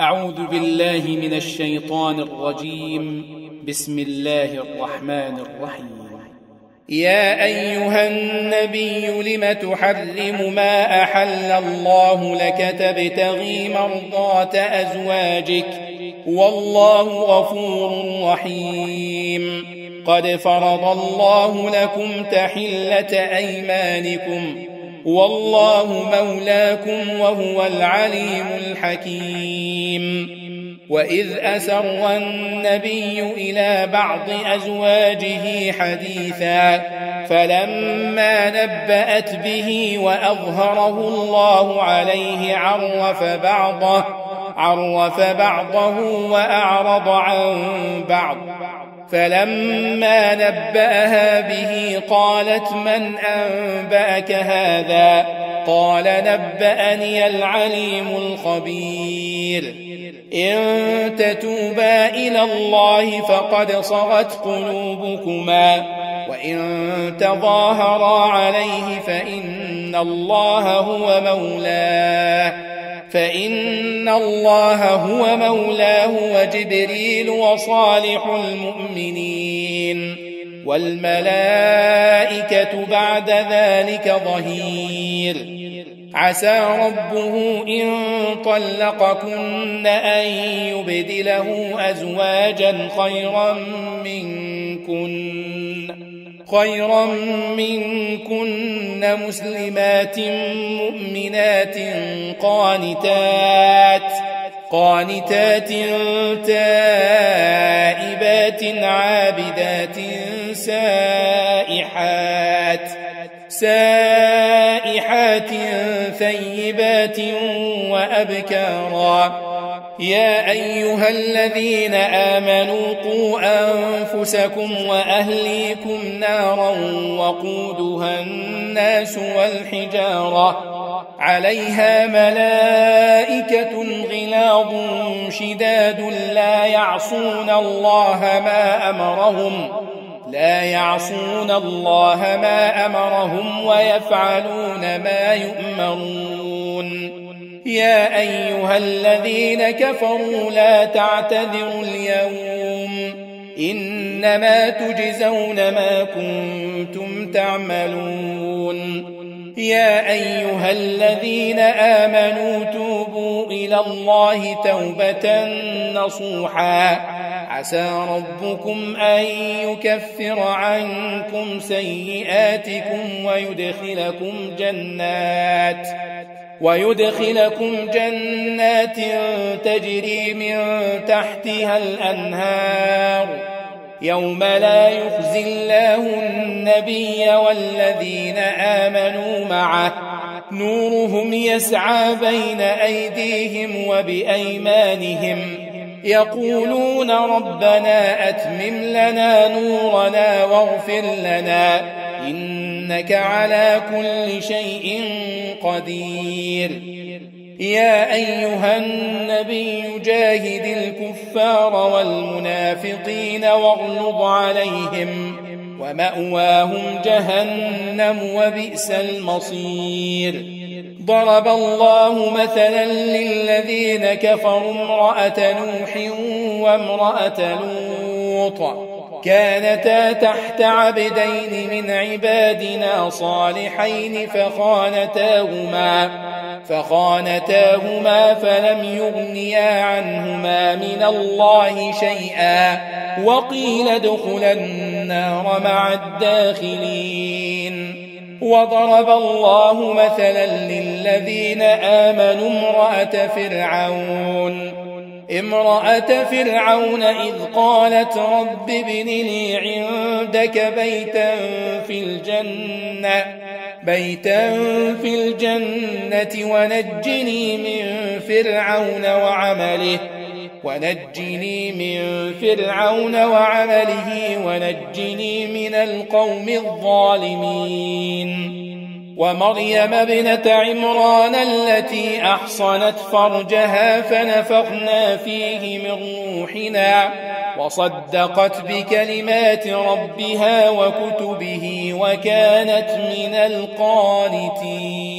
أعوذ بالله من الشيطان الرجيم. بسم الله الرحمن الرحيم. يا أيها النبي لم تحرم ما أحل الله لك تبتغي مرضات أزواجك والله غفور رحيم. قد فرض الله لكم تحلة أيمانكم والله مولاكم وهو العليم الحكيم. وإذ أسر النبي إلى بعض أزواجه حديثا فلما نبأت به وأظهره الله عليه عرف بعضه وأعرض عن بعض. فلما نبأها به قالت من أنبأك هذا؟ قال نبأني العليم الخبير. إن تتوبا إلى الله فقد صغت قلوبكما وإن تظاهرا عليه فإن الله هو مولاه وجبريل وصالح المؤمنين والملائكة بعد ذلك ظهير. عسى ربه إن طلقكن أن يبدله أزواجا خيرا منكن مسلمات مؤمنات قانتات تائبات عابدات سائحات ثيبات وأبكارا. يا أيها الذين آمنوا قوا أنفسكم وأهليكم نارا وقودها الناس والحجارة عليها ملائكة غلاظ شداد لا يعصون الله ما أمرهم ويفعلون ما يؤمرون. يا أيها الذين كفروا لا تعتذروا اليوم إنما تجزون ما كنتم تعملون. يا أيها الذين آمنوا توبوا إلى الله توبة نصوحا عسى ربكم أن يكفر عنكم سيئاتكم ويدخلكم جنات تجري من تحتها الأنهار يوم لا يخزي الله النبي والذين آمنوا معه نورهم يسعى بين أيديهم وبأيمانهم يقولون ربنا أتمم لنا نورنا واغفر لنا إنك على كل شيء قدير. يا أيها النبي جاهد الكفار والمنافقين واغلظ عليهم ومأواهم جهنم وبئس المصير. ضرب الله مثلا للذين كفروا امرأة نوح وامرأة لوط كانتا تحت عبدين من عبادنا صالحين فخانتاهما فلم يغنيا عنهما من الله شيئا وقيل ادخلا النار مع الداخلين. وضرب الله مثلا للذين آمنوا امرأة فرعون إذ قالت رب ابن لي عندك بيتا في الجنة ونجني من فرعون وعمله ونجني من القوم الظالمين. ومريم ابنة عمران التي أحصنت فرجها فنفخنا فيه من روحنا وصدقت بكلمات ربها وكتبه وكانت من القانتين.